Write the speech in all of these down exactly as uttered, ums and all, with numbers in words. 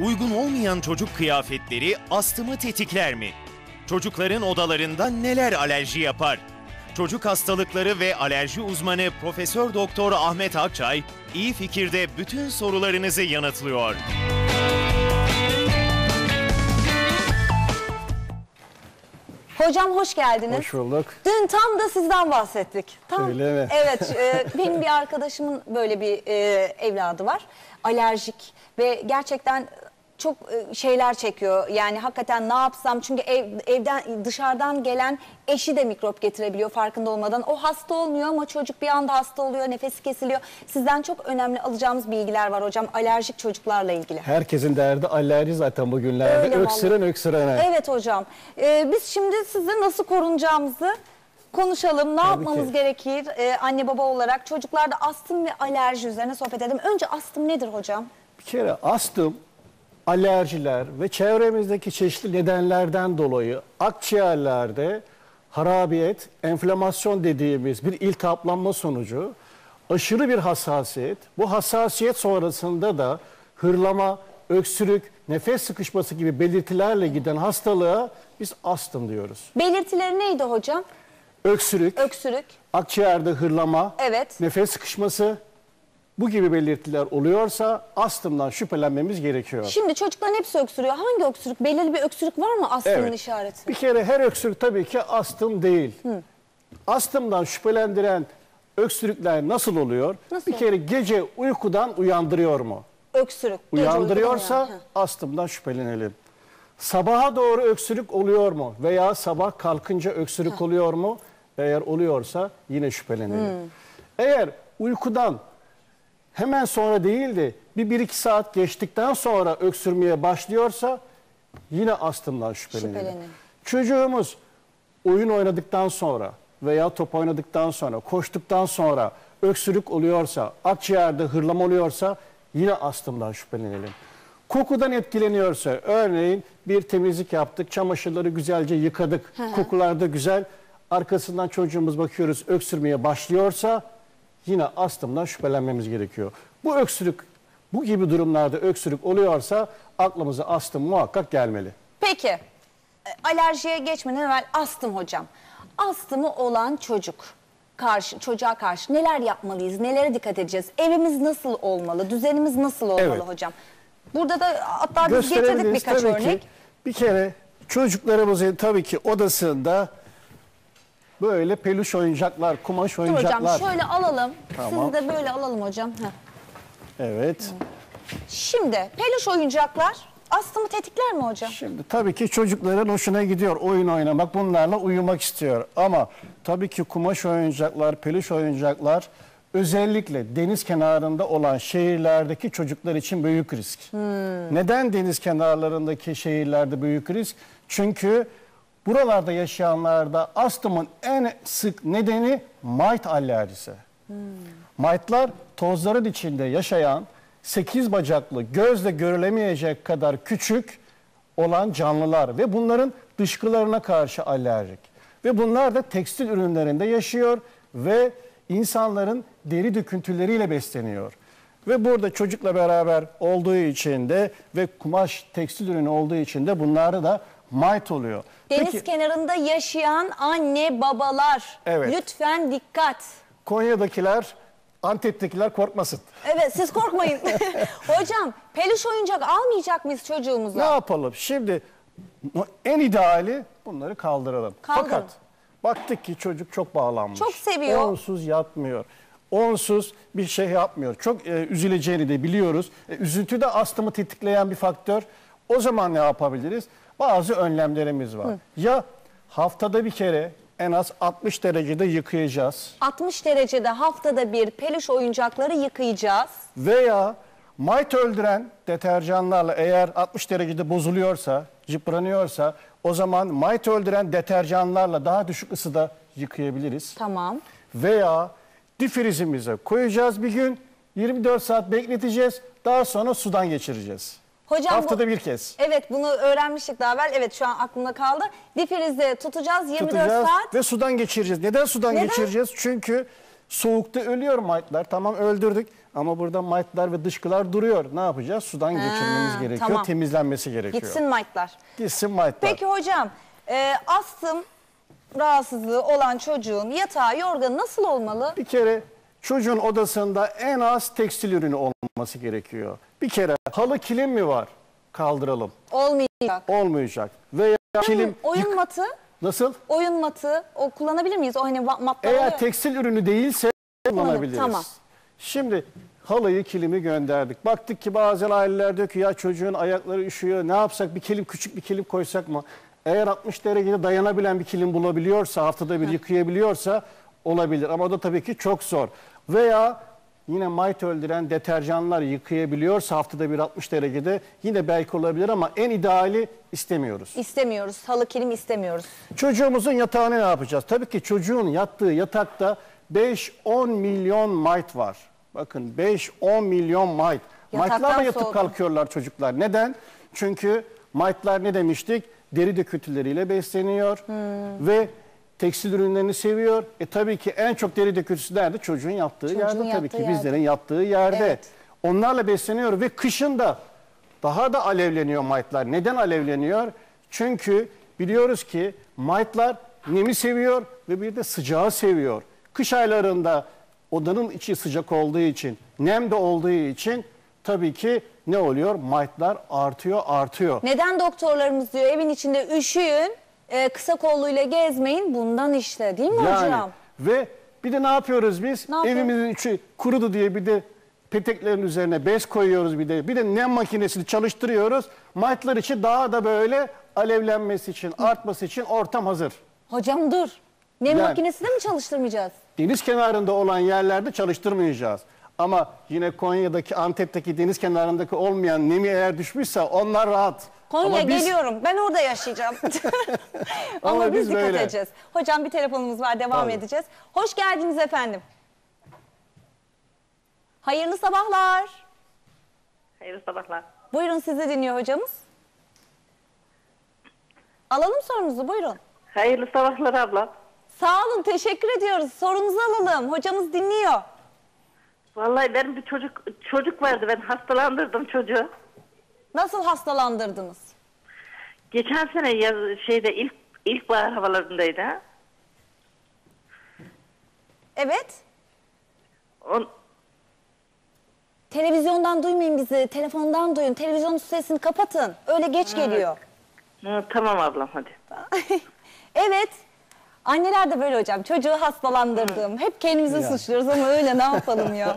Uygun olmayan çocuk kıyafetleri astımı tetikler mi? Çocukların odalarında neler alerji yapar? Çocuk hastalıkları ve alerji uzmanı Profesör Doktor Ahmet Akçay, İyi Fikir'de bütün sorularınızı yanıtlıyor. Hocam hoş geldiniz. Hoş bulduk. Dün tam da sizden bahsettik. Tam, öyle mi? Evet. E, benim bir arkadaşımın böyle bir e, evladı var. Alerjik ve gerçekten çok e, şeyler çekiyor. Yani hakikaten ne yapsam, çünkü ev, evden dışarıdan gelen eşi de mikrop getirebiliyor farkında olmadan. O hasta olmuyor ama çocuk bir anda hasta oluyor, nefesi kesiliyor. Sizden çok önemli alacağımız bilgiler var hocam, alerjik çocuklarla ilgili. Herkesin derdi alerji zaten bugünlerde. Öyle öksüren vallahi. öksürene. Evet hocam. Ee, biz şimdi size nasıl korunacağımızı konuşalım. Ne Tabii yapmamız ki. gerekir ee, anne baba olarak? Çocuklarda astım ve alerji üzerine sohbet edelim. Önce astım nedir hocam? Bir kere astım, alerjiler ve çevremizdeki çeşitli nedenlerden dolayı akciğerlerde harabiyet, enflamasyon dediğimiz bir iltihaplanma sonucu, aşırı bir hassasiyet, bu hassasiyet sonrasında da hırlama, öksürük, nefes sıkışması gibi belirtilerle giden hastalığa biz astım diyoruz. Belirtileri neydi hocam? Öksürük, öksürük, akciğerde hırlama, evet, nefes sıkışması. Bu gibi belirtiler oluyorsa astımdan şüphelenmemiz gerekiyor. Şimdi çocukların hepsi öksürüyor. Hangi öksürük? Belirli bir öksürük var mı astımın evet. işareti? Bir kere her öksürük tabii ki astım değil. Hı. Astımdan şüphelendiren öksürükler nasıl oluyor? Nasıl? Bir kere gece uykudan uyandırıyor mu? Öksürük. Uyandırıyorsa yani astımdan şüphelenelim. Sabaha doğru öksürük oluyor mu? Veya sabah kalkınca öksürük Hı. oluyor mu? Eğer oluyorsa yine şüphelenelim. Hı. Eğer uykudan hemen sonra değil de bir, bir iki saat geçtikten sonra öksürmeye başlıyorsa yine astımdan şüphelenelim. Şüphelenin. Çocuğumuz oyun oynadıktan sonra veya top oynadıktan sonra, koştuktan sonra öksürük oluyorsa, akciğerde hırlama oluyorsa yine astımdan şüphelenelim. Kokudan etkileniyorsa, örneğin bir temizlik yaptık, çamaşırları güzelce yıkadık, kokular da güzel, arkasından çocuğumuz bakıyoruz öksürmeye başlıyorsa yine astımdan şüphelenmemiz gerekiyor. Bu öksürük, bu gibi durumlarda öksürük oluyorsa aklımıza astım muhakkak gelmeli. Peki, alerjiye geçmeden evvel astım hocam. Astımı olan çocuk, karşı, çocuğa karşı neler yapmalıyız, nelere dikkat edeceğiz? Evimiz nasıl olmalı, düzenimiz nasıl olmalı evet. hocam? Burada da hatta biz getirdik birkaç örnek. Ki, bir kere çocuklarımızın tabii ki odasında böyle peluş oyuncaklar, kumaş oyuncaklar. Dur hocam şöyle alalım. Tamam. Siz de böyle alalım hocam. Heh. Evet. Şimdi peluş oyuncaklar astımı tetikler mi hocam? Şimdi tabii ki çocukların hoşuna gidiyor oyun oynamak, bunlarla uyumak istiyor. Ama tabii ki kumaş oyuncaklar, peluş oyuncaklar özellikle deniz kenarında olan şehirlerdeki çocuklar için büyük risk. Hmm. Neden deniz kenarlarındaki şehirlerde büyük risk? Çünkü buralarda yaşayanlarda astımın en sık nedeni mite alerjisi. Hmm. Mite'lar tozların içinde yaşayan sekiz bacaklı, gözle görülemeyecek kadar küçük olan canlılar ve bunların dışkılarına karşı alerjik. Ve bunlar da tekstil ürünlerinde yaşıyor ve insanların deri döküntüleriyle besleniyor. Ve burada çocukla beraber olduğu için de ve kumaş tekstil ürünü olduğu için de bunları da mite oluyor. Deniz Peki, kenarında yaşayan anne babalar evet. lütfen dikkat. Konya'dakiler, Antep'tekiler korkmasın. Evet, siz korkmayın. Hocam peluş oyuncak almayacak mıyız çocuğumuza? Ne yapalım? Şimdi en ideali bunları kaldıralım. Kaldırın. Fakat baktık ki çocuk çok bağlanmış. Çok seviyor. Onsuz yatmıyor. Onsuz bir şey yapmıyor. Çok e, üzüleceğini de biliyoruz. E, üzüntü de astımı tetikleyen bir faktör. O zaman ne yapabiliriz? Bazı önlemlerimiz var. Hı. Ya haftada bir kere en az altmış derecede yıkayacağız. altmış derecede haftada bir peluş oyuncakları yıkayacağız. Veya mite öldüren deterjanlarla, eğer altmış derecede bozuluyorsa, yıpranıyorsa, o zaman mite öldüren deterjanlarla daha düşük ısıda yıkayabiliriz. Tamam. Veya difrizimize koyacağız bir gün, yirmi dört saat bekleteceğiz, daha sonra sudan geçireceğiz. Hocam, haftada bu, bir kez. Evet, bunu öğrenmiştik daha evvel. Evet, şu an aklımda kaldı. Difrizde tutacağız yirmi dört tutacağız saat. Ve sudan geçireceğiz. Neden sudan Neden? geçireceğiz? Çünkü soğukta ölüyor mite'lar. Tamam, öldürdük. Ama burada mightlar ve dışkılar duruyor. Ne yapacağız? Sudan ha, geçirmemiz gerekiyor. Tamam. Temizlenmesi gerekiyor. Gitsin mightlar. Gitsin mightlar. Peki hocam, e, astım rahatsızlığı olan çocuğun yatağı, yorganı nasıl olmalı? Bir kere çocuğun odasında en az tekstil ürünü olması gerekiyor. Bir kere halı kilim mi var? Kaldıralım. Olmayacak. Olmayacak. Veya kilim... Oyun matı? Nasıl? Oyun matı. O kullanabilir miyiz? O hani matlar. Eğer oluyor. Tekstil ürünü değilse kullanabiliriz. Tamam. Şimdi halıyı, kilimi gönderdik. Baktık ki bazen aileler diyor ki ya çocuğun ayakları üşüyor. Ne yapsak? Bir kilim, küçük bir kilim koysak mı? Eğer altmış derecede dayanabilen bir kilim bulabiliyorsa, haftada bir Hı. yıkayabiliyorsa olabilir. Ama o da tabii ki çok zor. Veya yine mite öldüren deterjanlar yıkayabiliyorsa haftada bir altmış derecede yine belki olabilir ama en ideali istemiyoruz. İstemiyoruz. Halı, kilim istemiyoruz. Çocuğumuzun yatağını ne yapacağız? Tabii ki çocuğun yattığı yatakta beş on milyon mite var. Bakın beş on milyon mite. Mite'larla yatıp soğudum. kalkıyorlar çocuklar. Neden? Çünkü mite'lar ne demiştik? Deri döküntüleriyle besleniyor hmm. ve tekstil ürünlerini seviyor. E tabii ki en çok deri döküntüsü nerede? Çocuğun yaptığı Çocuğun yerde yaptığı tabii ki yerde. bizlerin yaptığı yerde. Evet. Onlarla besleniyor ve kışın da daha da alevleniyor mite'lar. Neden alevleniyor? Çünkü biliyoruz ki mite'lar nemi seviyor ve bir de sıcağı seviyor. Kış aylarında odanın içi sıcak olduğu için, nem de olduğu için tabii ki ne oluyor? Mite'lar artıyor, artıyor. Neden doktorlarımız diyor evin içinde üşüyün, e, kısa kolluyla gezmeyin bundan işte değil mi yani, hocam? Ve bir de ne yapıyoruz biz? Ne Evimizin içi kurudu diye bir de peteklerin üzerine bez koyuyoruz bir de. Bir de nem makinesini çalıştırıyoruz. Mite'lar için daha da böyle alevlenmesi için, Hı. artması için ortam hazır. Hocam dur. Nem yani, makinesini mi çalıştırmayacağız? Deniz kenarında olan yerlerde çalıştırmayacağız. Ama yine Konya'daki, Antep'teki deniz kenarındaki olmayan nemi eğer düşmüşse onlar rahat. Konya'ya biz... geliyorum. Ben orada yaşayacağım. Ama, Ama biz dikkat edeceğiz. Hocam bir telefonumuz var. Devam Tabii. edeceğiz. Hoş geldiniz efendim. Hayırlı sabahlar. Hayırlı sabahlar. Buyurun sizi dinliyor hocamız. Alalım sorunuzu buyurun. Hayırlı sabahlar abla. Sağ olun, teşekkür ediyoruz. Sorunuzu alalım. Hocamız dinliyor. Vallahi benim bir çocuk çocuk vardı. Ben hastalandırdım çocuğu. Nasıl hastalandırdınız? Geçen sene yaz şeyde ilk ilkbahar havalarındaydı. Evet. On... Televizyondan duymayın bizi. Telefondan duyun. Televizyonun sesini kapatın. Öyle geç evet. geliyor. Ha, tamam ablam hadi. Evet. Anneler de böyle hocam. Çocuğu hastalandırdım. Hep kendimizi ya. suçluyoruz ama öyle ne yapalım ya.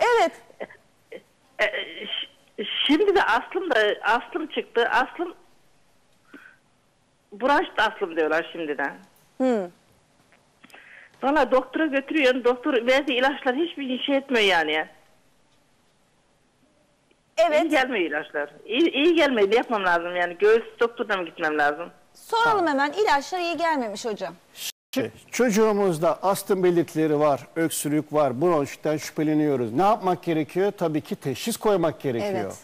Evet. Şimdi de aslım da aslım çıktı. Aslım branş da aslım diyorlar şimdiden. Hı. Valla doktora götürüyorsun. Doktor verdiği ilaçlar hiçbir şey etmiyor yani. Evet. İyi gelmiyor ilaçlar. İyi, iyi gelmiyor. Ne yapmam lazım yani? Göğüs doktoruna mı gitmem lazım? Soralım tamam. hemen ilaçlar iyi gelmemiş hocam. Şimdi, çocuğumuzda astım belirtileri var, öksürük var, bronşitten şüpheleniyoruz. Ne yapmak gerekiyor? Tabii ki teşhis koymak gerekiyor. Evet.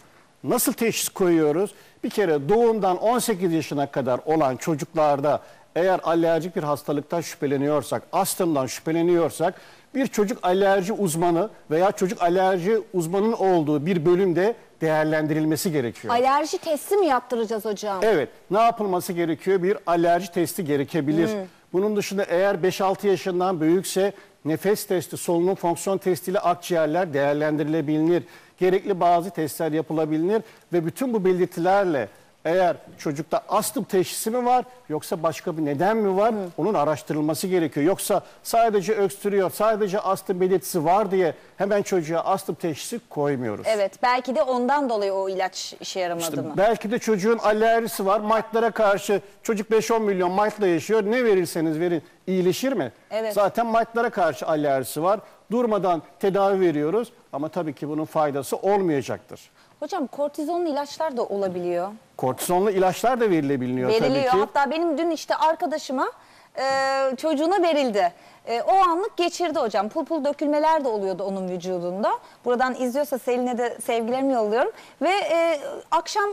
Nasıl teşhis koyuyoruz? Bir kere doğumdan on sekiz yaşına kadar olan çocuklarda eğer alerjik bir hastalıktan şüpheleniyorsak, astımdan şüpheleniyorsak bir çocuk alerji uzmanı veya çocuk alerji uzmanının olduğu bir bölümde değerlendirilmesi gerekiyor. Alerji testi mi yaptıracağız hocam? Evet. Ne yapılması gerekiyor? Bir alerji testi gerekebilir. Hmm. Bunun dışında eğer beş altı yaşından büyükse nefes testi, solunum fonksiyon testiyle akciğerler değerlendirilebilir. Gerekli bazı testler yapılabilir ve bütün bu belirtilerle eğer çocukta astım teşhisi mi var yoksa başka bir neden mi var? Hı. Onun araştırılması gerekiyor. Yoksa sadece öksürüyor, sadece astım belirtisi var diye hemen çocuğa astım teşhisi koymuyoruz. Evet, belki de ondan dolayı o ilaç işe yaramadı işte mı? Belki de çocuğun alerjisi var. Mite'lara karşı çocuk beş on milyon mite'la yaşıyor. Ne verirseniz verin iyileşir mi? Evet. Zaten mite'lara karşı alerjisi var. Durmadan tedavi veriyoruz ama tabii ki bunun faydası olmayacaktır. Hocam kortizonlu ilaçlar da olabiliyor. Kortizonlu ilaçlar da verilebiliyor tabii ki. Veriliyor. Hatta benim dün işte arkadaşıma e, çocuğuna verildi. E, o anlık geçirdi hocam. Pul pul dökülmeler de oluyordu onun vücudunda. Buradan izliyorsa Selin'e de sevgilerimi yolluyorum. Ve e, akşam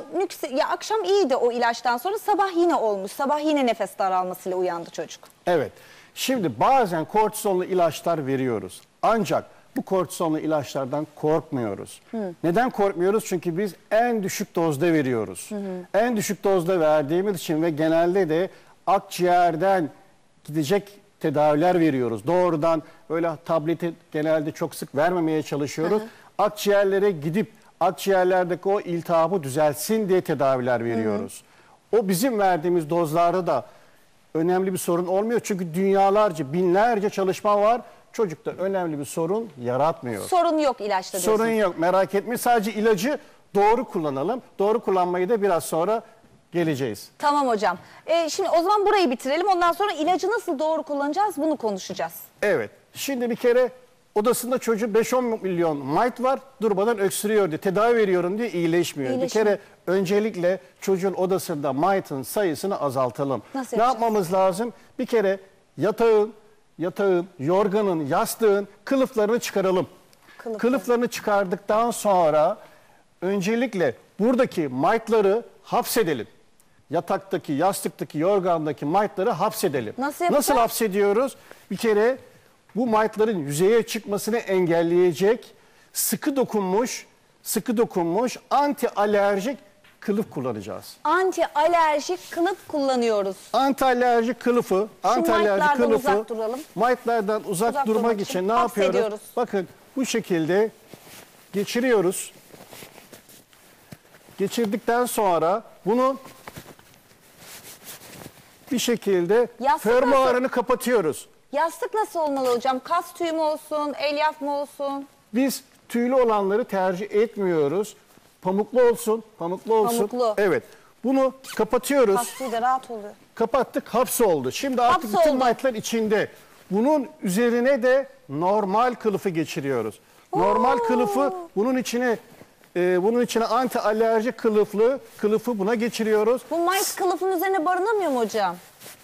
ya akşam iyiydi o ilaçtan sonra sabah yine olmuş. Sabah yine nefes daralmasıyla uyandı çocuk. Evet. Şimdi bazen kortizonlu ilaçlar veriyoruz. Ancak bu kortisonlu ilaçlardan korkmuyoruz. Hı. Neden korkmuyoruz? Çünkü biz en düşük dozda veriyoruz. Hı hı. En düşük dozda verdiğimiz için ve genelde de akciğerden gidecek tedaviler veriyoruz. Doğrudan böyle tableti genelde çok sık vermemeye çalışıyoruz. Hı hı. Akciğerlere gidip akciğerlerdeki o iltihabı düzelsin diye tedaviler veriyoruz. Hı hı. O bizim verdiğimiz dozlarda da önemli bir sorun olmuyor. Çünkü dünyalarca, binlerce çalışma var. Çocukta önemli bir sorun yaratmıyor. Sorun yok ilaçta diyorsun. Sorun yok, merak etme. Sadece ilacı doğru kullanalım. Doğru kullanmayı da biraz sonra geleceğiz. Tamam hocam. Ee, şimdi o zaman burayı bitirelim. Ondan sonra ilacı nasıl doğru kullanacağız bunu konuşacağız. Evet. Şimdi bir kere odasında çocuğu beş on milyon mite var. Durmadan öksürüyor diye tedavi veriyorum diye iyileşmiyor. İyileşmiyor. Bir kere öncelikle çocuğun odasında mite'ın sayısını azaltalım. Nasıl ne yapmamız lazım? Bir kere yatağın, yatağın, yorganın, yastığın kılıflarını çıkaralım. Kılıf. Kılıflarını çıkardıktan sonra öncelikle buradaki mite'ları hapsedelim. Yataktaki, yastıktaki, yorgandaki mite'ları hapsedelim. Nasıl yapacağız? Nasıl hapsediyoruz? Bir kere bu mite'ların yüzeye çıkmasını engelleyecek sıkı dokunmuş, sıkı dokunmuş anti alerjik kılıf kullanacağız. Anti alerjik kılıf kullanıyoruz. Anti alerjik kılıfı, anti alerjik kılıfı uzak duralım. Mite'lardan uzak, uzak durmak için, için ne yapıyoruz? Bakın bu şekilde geçiriyoruz. Geçirdikten sonra bunu bir şekilde yastık fermuarını nasıl? kapatıyoruz. Yastık nasıl olmalı hocam? Kas tüyü mü olsun, elyaf mı olsun? Biz tüylü olanları tercih etmiyoruz. Pamuklu olsun, pamuklu olsun. Pamuklu. Evet. Bunu kapatıyoruz. Kas tüyü de rahat oluyor. Kapattık, hapsoldu. Şimdi artık hapsoldu. Bütün mite'ler içinde. Bunun üzerine de normal kılıfı geçiriyoruz. Oo. Normal kılıfı bunun içine... Ee, bunun içine anti alerji kılıflı kılıfı buna geçiriyoruz. Bu mite kılıfın üzerine barınamıyor mu hocam?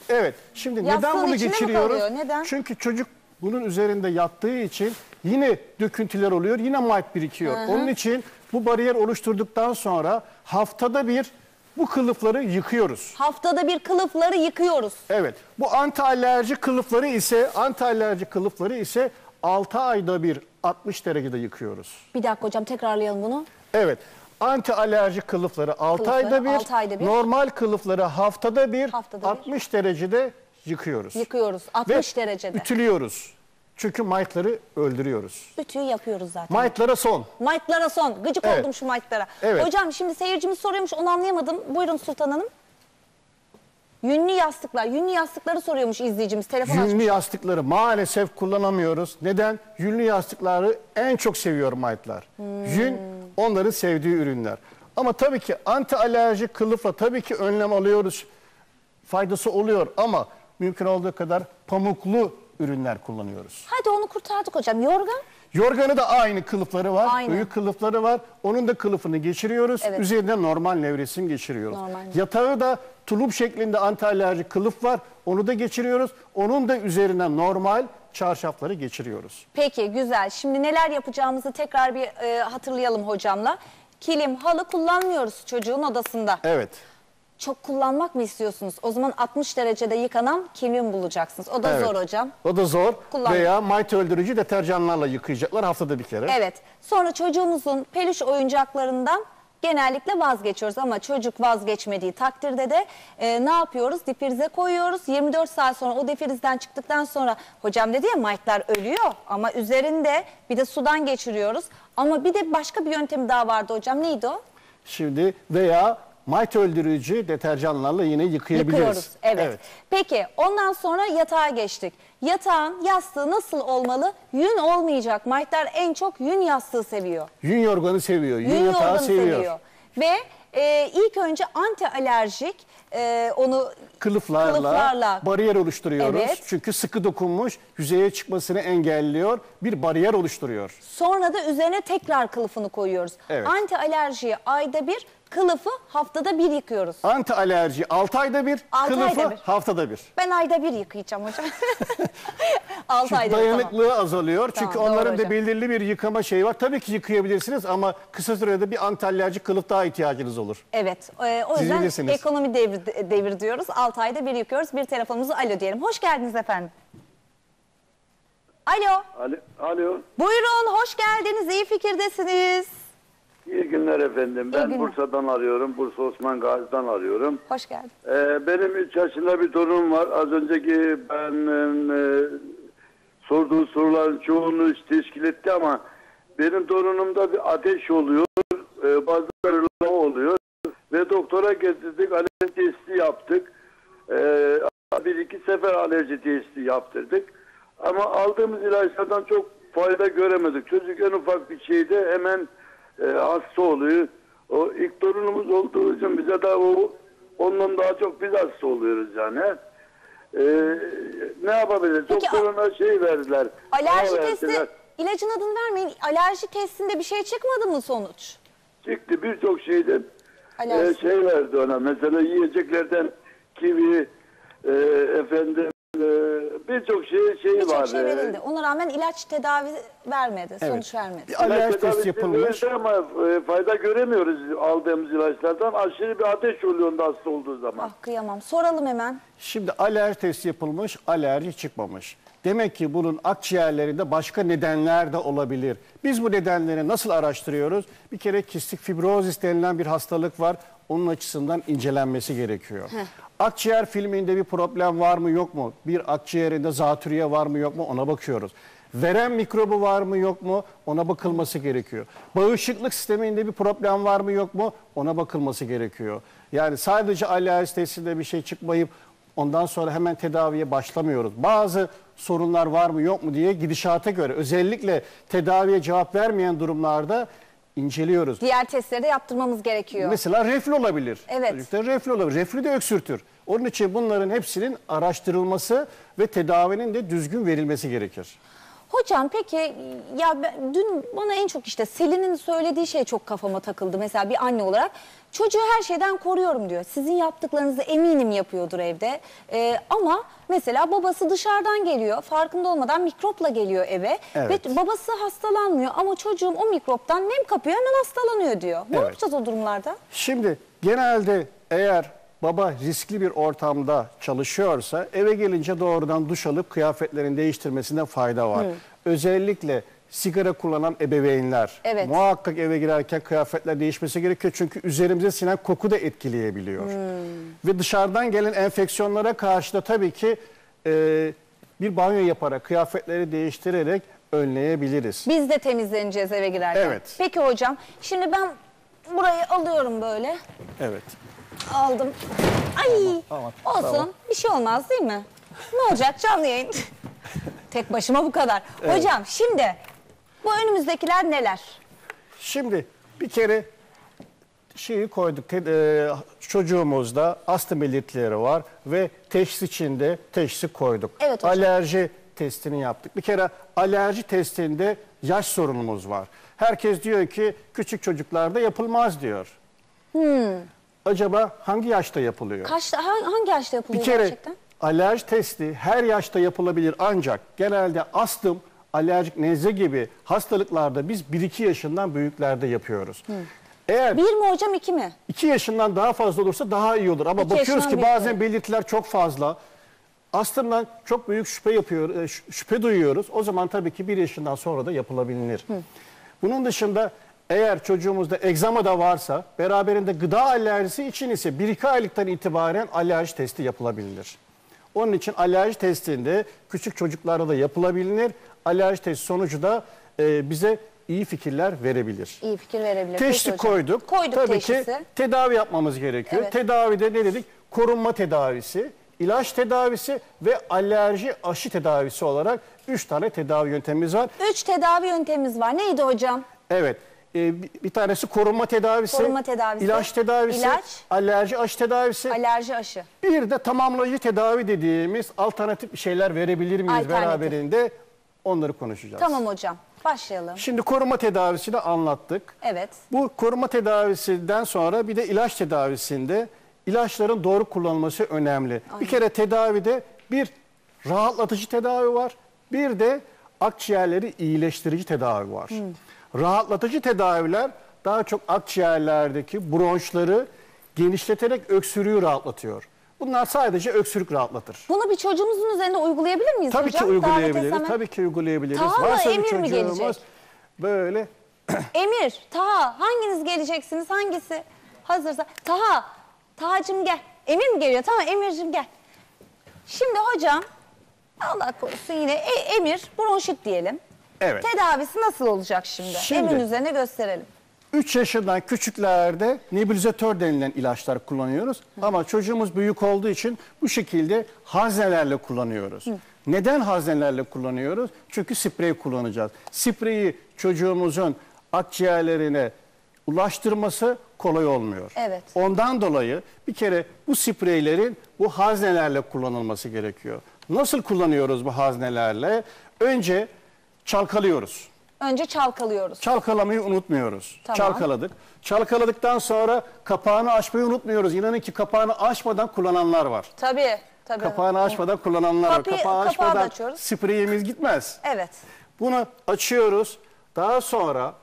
Evet. Şimdi yastığın neden bunu geçiriyoruz? Neden? Çünkü çocuk bunun üzerinde yattığı için yine döküntüler oluyor, yine mite birikiyor. Hı -hı. Onun için bu bariyer oluşturduktan sonra haftada bir bu kılıfları yıkıyoruz. Haftada bir kılıfları yıkıyoruz. Evet. Bu anti alerji kılıfları ise anti alerji kılıfları ise altı ayda bir altmış derecede yıkıyoruz. Bir dakika hocam tekrarlayalım bunu. Evet. Anti alerjik kılıfları altı ayda bir, normal kılıfları haftada bir, haftada altmış derecede yıkıyoruz. Yıkıyoruz, altmış derecede. Ütülüyoruz. Çünkü mite'ları öldürüyoruz. Ütüyü yapıyoruz zaten. Mite'lara son. Mite'lara son. Gıcık evet. oldum şu mite'lara. Evet. Hocam şimdi seyircimiz soruyormuş, onu anlayamadım. Buyurun Sultan Hanım. Yünlü yastıklar, yünlü yastıkları soruyormuş izleyicimiz. Telefon yünlü açmış. Yastıkları maalesef kullanamıyoruz. Neden? Yünlü yastıkları en çok seviyor mite'lar. Hmm. Yün onların sevdiği ürünler. Ama tabii ki anti alerjik kılıfla tabii ki önlem alıyoruz. Faydası oluyor ama mümkün olduğu kadar pamuklu ürünler kullanıyoruz. Hadi onu kurtardık hocam. Yorgan? Yorganı da aynı kılıfları var. Aynı. Büyük kılıfları var. Onun da kılıfını geçiriyoruz. Evet. Üzerinde normal nevresim geçiriyoruz. Normal. Yatağı da tulum şeklinde antialerjik kılıf var. Onu da geçiriyoruz. Onun da üzerine normal çarşafları geçiriyoruz. Peki güzel. Şimdi neler yapacağımızı tekrar bir e, hatırlayalım hocamla. Kilim, halı kullanmıyoruz çocuğun odasında. Evet. Çok kullanmak mı istiyorsunuz? O zaman altmış derecede yıkanan kilim bulacaksınız. O da evet. zor hocam. O da zor. Kullanmak. Veya mite öldürücü deterjanlarla yıkayacaklar haftada bir kere. Evet. Sonra çocuğumuzun peluş oyuncaklarından genellikle vazgeçiyoruz. Ama çocuk vazgeçmediği takdirde de e, ne yapıyoruz? Difrize koyuyoruz. yirmi dört saat sonra o difrizden çıktıktan sonra hocam dedi ya mite'lar ölüyor. Ama üzerinde bir de sudan geçiriyoruz. Ama bir de başka bir yöntemi daha vardı hocam. Neydi o? Şimdi veya... mite öldürücü deterjanlarla yine yıkayabiliriz. Yıkıyoruz, evet. evet. Peki ondan sonra yatağa geçtik. Yatağın yastığı nasıl olmalı? Yün olmayacak. Mite'lar en çok yün yastığı seviyor. Yün yorganı seviyor. Yün, yün yatağı seviyor. seviyor. Ve e, ilk önce anti alerjik e, onu kılıflarla, kılıflarla bariyer oluşturuyoruz. Evet. Çünkü sıkı dokunmuş yüzeye çıkmasını engelliyor. Bir bariyer oluşturuyor. Sonra da üzerine tekrar kılıfını koyuyoruz. Evet. Anti alerjiyi ayda bir kılıfı haftada bir yıkıyoruz. Anti alerji altı ayda bir, altı kılıfı ayda bir. haftada bir. Ben ayda bir yıkayacağım hocam. altı ayda bir dayanıklılığı tamam. azalıyor. Tamam, çünkü onların da belirli bir yıkama şeyi var. Tabii ki yıkayabilirsiniz ama kısa sürede bir anti alerji kılıf daha ihtiyacınız olur. Evet. E, o yüzden ekonomi devir, devir diyoruz. altı ayda bir yıkıyoruz. Bir telefonumuzu alo diyelim. Hoş geldiniz efendim. Alo. Alo. Alo. Buyurun, hoş geldiniz. İyi fikirdesiniz. İyi günler efendim. Ben günler. Bursa'dan arıyorum. Bursa Osman Gazi'den arıyorum. Hoş geldin. Ee, benim üç yaşında bir torunum var. Az önceki benim e, sorduğum soruların çoğunu teşkil etti ama benim torunumda bir ateş oluyor. E, bazı kırılma oluyor. Ve doktora getirdik. Alerji testi yaptık. E, bir iki sefer alerji testi yaptırdık. Ama aldığımız ilaçlardan çok fayda göremedik. Çocuk en ufak bir şeyde hemen e, hasta oluyor. O ilk torunumuz olduğu için bize de o ondan daha çok biz hasta oluyoruz yani. E, ne yapabiliriz? Doktoruna şey verdiler. Alerji testi, ilacın adını vermeyin. Alerji testinde bir şey çıkmadı mı sonuç? Çıktı, birçok şeyde e, şey verdi ona. Mesela yiyeceklerden kivi, e, efendim birçok şey şeyi bir vardı. Şey verildi. Ona rağmen ilaç tedavi vermedi, evet. Sonuç vermedi. Bir ilaç testi yapılmış ama fayda göremiyoruz aldığımız ilaçlardan. Aşırı bir ateş oluyor hasta olduğu zaman. Ah, kıyamam. Soralım hemen. Şimdi alerji testi yapılmış, alerji çıkmamış. Demek ki bunun akciğerlerinde başka nedenler de olabilir. Biz bu nedenleri nasıl araştırıyoruz? Bir kere kistik fibrozis denilen bir hastalık var. Onun açısından incelenmesi gerekiyor. Heh. Akciğer filminde bir problem var mı yok mu? Bir akciğerinde zatürre var mı yok mu ona bakıyoruz. Verem mikrobu var mı yok mu ona bakılması gerekiyor. Bağışıklık sisteminde bir problem var mı yok mu ona bakılması gerekiyor. Yani sadece alerji testinde bir şey çıkmayıp ondan sonra hemen tedaviye başlamıyoruz. Bazı sorunlar var mı yok mu diye gidişata göre özellikle tedaviye cevap vermeyen durumlarda İnceliyoruz. Diğer testleri de yaptırmamız gerekiyor. Mesela reflü olabilir. Evet. Reflü olabilir. Reflü de öksürtür. Onun için bunların hepsinin araştırılması ve tedavinin de düzgün verilmesi gerekir. Hocam peki ya ben, dün bana en çok işte Selin'in söylediği şey çok kafama takıldı. Mesela bir anne olarak çocuğu her şeyden koruyorum diyor. Sizin yaptıklarınızı eminim yapıyordur evde. Ee, ama mesela babası dışarıdan geliyor. Farkında olmadan mikropla geliyor eve. Evet. Ve babası hastalanmıyor ama çocuğum o mikroptan nem kapıyor hemen hastalanıyor diyor. Ne evet. yapacağız o durumlarda? Şimdi genelde eğer baba riskli bir ortamda çalışıyorsa eve gelince doğrudan duş alıp kıyafetlerini değiştirmesinde fayda var. Hı. Özellikle sigara kullanan ebeveynler evet. muhakkak eve girerken kıyafetler değişmesi gerekiyor. Çünkü üzerimize sinen koku da etkileyebiliyor. Hı. Ve dışarıdan gelen enfeksiyonlara karşı da tabii ki e, bir banyo yaparak kıyafetleri değiştirerek önleyebiliriz. Biz de temizleneceğiz eve girerken. Evet. Peki hocam şimdi ben burayı alıyorum böyle. Evet. Aldım. Ay tamam, tamam, olsun tamam. Bir şey olmaz değil mi? Ne olacak canlı yayın? Tek başıma bu kadar. Evet. Hocam şimdi bu önümüzdekiler neler? Şimdi bir kere şeyi koyduk. E, çocuğumuzda astım belirtileri var ve teşhis içinde teşhisi koyduk. Evet, alerji testini yaptık. Bir kere alerji testinde yaş sorunumuz var. Herkes diyor ki küçük çocuklarda yapılmaz diyor. Hmm. Acaba hangi yaşta yapılıyor? Kaçta, hangi yaşta yapılıyor bir kere, gerçekten? Alerji testi her yaşta yapılabilir ancak genelde astım, alerjik nezle gibi hastalıklarda biz bir iki yaşından büyüklerde yapıyoruz. Hı. Eğer bir mi hocam iki mi? iki yaşından daha fazla olursa daha iyi olur ama iki bakıyoruz ki bazen mi? Belirtiler çok fazla. Astımdan çok büyük şüphe yapıyor, şüphe duyuyoruz. O zaman tabii ki bir yaşından sonra da yapılabilir. Hı. Bunun dışında eğer çocuğumuzda egzama da varsa beraberinde gıda alerjisi için ise bir iki aylıktan itibaren alerji testi yapılabilir. Onun için alerji testinde küçük çocuklarda da yapılabilir. Alerji testi sonucu da e, bize iyi fikirler verebilir. İyi fikir verebilir. Teşhis koyduk. Koyduk tabii teşhisi. Ki tedavi yapmamız gerekiyor. Evet. Tedavide ne dedik? Korunma tedavisi, ilaç tedavisi ve alerji aşı tedavisi olarak üç tane tedavi yöntemimiz var. üç tedavi yöntemimiz var. Neydi hocam? Evet. Bir tanesi korunma tedavisi, korunma tedavisi, ilaç tedavisi, ilaç, alerji aşı tedavisi, alerji aşı. Bir de tamamlayıcı tedavi dediğimiz alternatif bir şeyler verebilir miyiz alternatif. Beraberinde onları konuşacağız. Tamam hocam, başlayalım. Şimdi korunma tedavisini anlattık. Evet. Bu korunma tedavisinden sonra bir de ilaç tedavisinde ilaçların doğru kullanılması önemli. Aynen. Bir kere tedavide bir rahatlatıcı tedavi var, bir de akciğerleri iyileştirici tedavi var. Hmm. Rahatlatıcı tedaviler daha çok akciğerlerdeki bronşları genişleterek öksürüğü rahatlatıyor. Bunlar sadece öksürük rahatlatır. Bunu bir çocuğumuzun üzerinde uygulayabilir miyiz tabii hocam? Ki uygulayabiliriz, tabii ki uygulayabiliriz. Taha mı, Emir mi gelecek? Böyle. Emir, Taha, hanginiz geleceksiniz, hangisi hazırsa? Taha, Taha'cığım gel. Emir mi geliyor? Tamam Emir'cim gel. Şimdi hocam, Allah korusun yine e, Emir bronşit diyelim. Evet. Tedavisi nasıl olacak şimdi? şimdi Emir'in üzerine gösterelim. üç yaşından küçüklerde nebulizatör denilen ilaçlar kullanıyoruz. Hı. Ama çocuğumuz büyük olduğu için bu şekilde haznelerle kullanıyoruz. Hı. Neden haznelerle kullanıyoruz? Çünkü sprey kullanacağız. Spreyi çocuğumuzun akciğerlerine ulaştırması kolay olmuyor. Evet. Ondan dolayı bir kere bu spreylerin bu haznelerle kullanılması gerekiyor. Nasıl kullanıyoruz bu haznelerle? Önce çalkalıyoruz. Önce çalkalıyoruz. Çalkalamayı unutmuyoruz. Tamam. Çalkaladık. Çalkaladıktan sonra kapağını açmayı unutmuyoruz. İnanın ki kapağını açmadan kullananlar var. Tabii. tabii. Kapağını açmadan kullananlar Kapı, var. Kapağı açmadan spreyimiz gitmez. Evet. Bunu açıyoruz. Daha sonra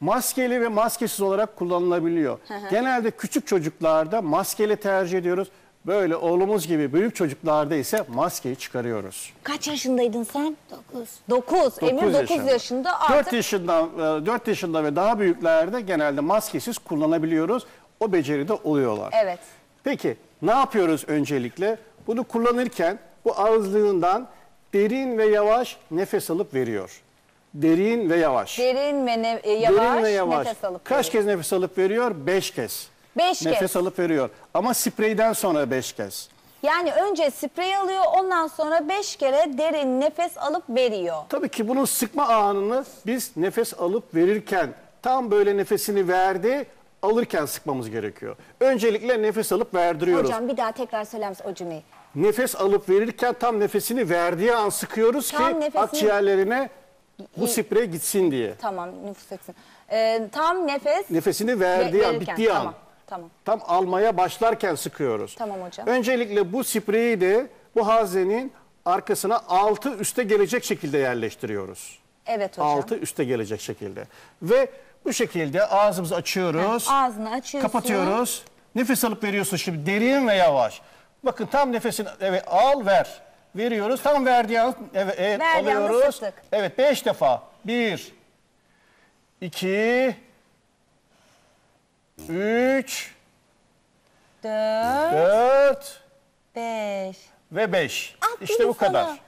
maskeli ve maskesiz olarak kullanılabiliyor. Hı hı. Genelde küçük çocuklarda maskeli tercih ediyoruz. Böyle oğlumuz gibi büyük çocuklarda ise maskeyi çıkarıyoruz. Kaç yaşındaydın sen? dokuz. dokuz. Emir dokuz yaşında. Artık... dört yaşında, dört yaşında ve daha büyüklerde genelde maskesiz kullanabiliyoruz. O beceride oluyorlar. Evet. Peki ne yapıyoruz öncelikle? Bunu kullanırken bu ağızlığından derin ve yavaş nefes alıp veriyor. Derin ve yavaş. Derin ve, ne yavaş, derin ve yavaş nefes alıp veriyor. Kaç kez nefes alıp veriyor? Beş kez. Beş Nefes kez. alıp veriyor. Ama spreyden sonra beş kez. Yani önce sprey alıyor, ondan sonra beş kere derin nefes alıp veriyor. Tabii ki bunun sıkma anını biz nefes alıp verirken, tam böyle nefesini verdi, alırken sıkmamız gerekiyor. Öncelikle nefes alıp verdiriyoruz. Hocam bir daha tekrar söyler misin o cümleyi? Nefes alıp verirken tam nefesini verdiği an sıkıyoruz tam ki nefesini... akciğerlerine bu sprey gitsin diye. Tamam, nüfus etsin. Ee, tam nefes... Nefesini verdiği ve, an, verirken, bittiği tamam. an. Tamam. Tam almaya başlarken sıkıyoruz. Tamam hocam. Öncelikle bu spreyi de bu hazenin arkasına altı üste gelecek şekilde yerleştiriyoruz. Evet hocam. Altı üste gelecek şekilde. Ve bu şekilde ağzımızı açıyoruz. Ha, ağzını açıyorsun. Kapatıyoruz. Nefes alıp veriyorsun şimdi derin ve yavaş. Bakın tam nefesini evet, al ver. Veriyoruz. Tam verdiği an evet, evet, alıyoruz. Evet beş defa. Bir. İki. Üç, dört, dört, beş ve beş. Ah, işte bu sana. kadar.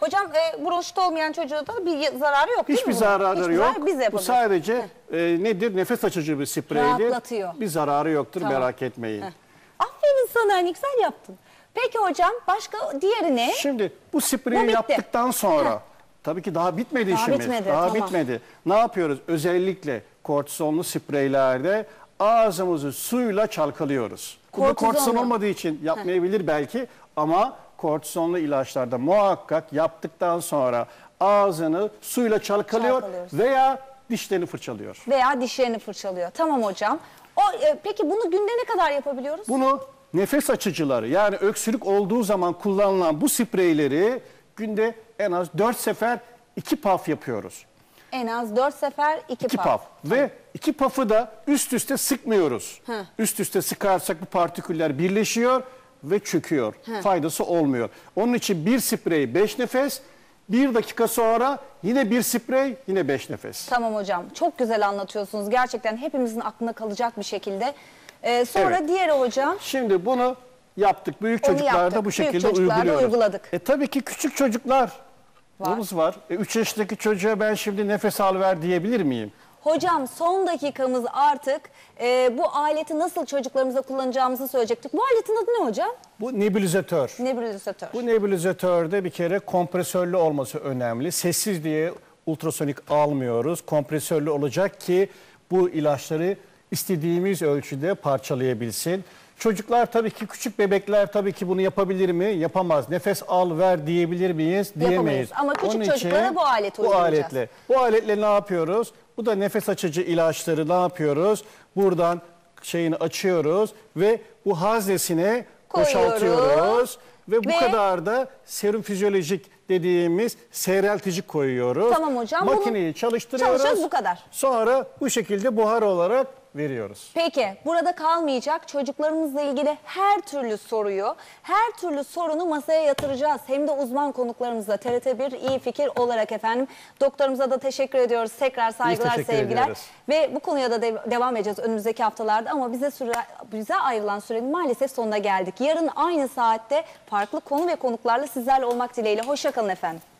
Hocam e, bronşit olmayan çocuğa da bir zararı yok değil Hiçbir mi? Zararı Hiçbir zararı yok. Biz bu sadece e, nedir? Nefes açıcı bir spreydir. Bir zararı yoktur tamam. merak etmeyin. Heh. Aferin sana, ne güzel yaptın. Peki hocam başka diğeri ne? Şimdi bu spreyi bu yaptıktan sonra Heh. tabii ki daha bitmedi daha işimiz. Bitmedi, daha tamam. bitmedi. Ne yapıyoruz? Özellikle kortizonlu spreylerde... Ağzımızı suyla çalkalıyoruz. Kortizonlu. Kortizon olmadığı için yapmayabilir Heh. belki ama kortizonlu ilaçlarda muhakkak yaptıktan sonra ağzını suyla çalkalıyor veya dişlerini fırçalıyor. Veya dişlerini fırçalıyor. Tamam hocam. O, e, peki bunu günde ne kadar yapabiliyoruz? Bunu nefes açıcıları yani öksürük olduğu zaman kullanılan bu spreyleri günde en az dört sefer iki paf yapıyoruz. En az dört sefer iki paf. Ve iki pafı da üst üste sıkmıyoruz. Heh. Üst üste sıkarsak bu partiküller birleşiyor ve çöküyor. Heh. Faydası olmuyor. Onun için bir sprey beş nefes, bir dakika sonra yine bir sprey, yine beş nefes. Tamam hocam, çok güzel anlatıyorsunuz. Gerçekten hepimizin aklına kalacak bir şekilde. Ee, sonra evet. diğeri hocam. Şimdi bunu yaptık. Büyük Onu çocuklarda yaptık. bu şekilde Büyük uyguluyoruz. uyguladık. E, tabii ki küçük çocuklar. Var. var. E, üç yaşındaki çocuğa ben şimdi nefes al ver diyebilir miyim? Hocam son dakikamız artık. E, bu aleti nasıl çocuklarımıza kullanacağımızı söyleyecektik. Bu aletin adı ne hocam? Bu nebulizatör. Nebulizatör. Bu nebulizatörde bir kere kompresörlü olması önemli. Sessiz diye ultrasonik almıyoruz. Kompresörlü olacak ki bu ilaçları istediğimiz ölçüde parçalayabilsin. Çocuklar tabii ki, küçük bebekler tabii ki bunu yapabilir mi? Yapamaz. Nefes al ver diyebilir miyiz? Diyemeyiz. Yapamayız. Ama küçük Onun çocuklara bu aleti bu aletle. Bu aletle ne yapıyoruz? Bu da nefes açıcı ilaçları ne yapıyoruz? Buradan şeyini açıyoruz ve bu haznesine boşaltıyoruz. Ve bu ve... kadar da serum fizyolojik dediğimiz seyreltici koyuyoruz. Tamam hocam. Makineyi çalıştırıyoruz. Çalışacağız bu kadar. Sonra bu şekilde buhar olarak veriyoruz. Peki, burada kalmayacak. Çocuklarımızla ilgili her türlü soruyu, her türlü sorunu masaya yatıracağız. Hem de uzman konuklarımızla T R T bir iyi fikir olarak efendim. Doktorumuza da teşekkür ediyoruz. Tekrar saygılar, sevgiler. Ediyoruz. Ve bu konuya da de devam edeceğiz önümüzdeki haftalarda ama bize süre, bize ayrılan sürenin maalesef sonuna geldik. Yarın aynı saatte farklı konu ve konuklarla sizlerle olmak dileğiyle. Hoşça kalın efendim.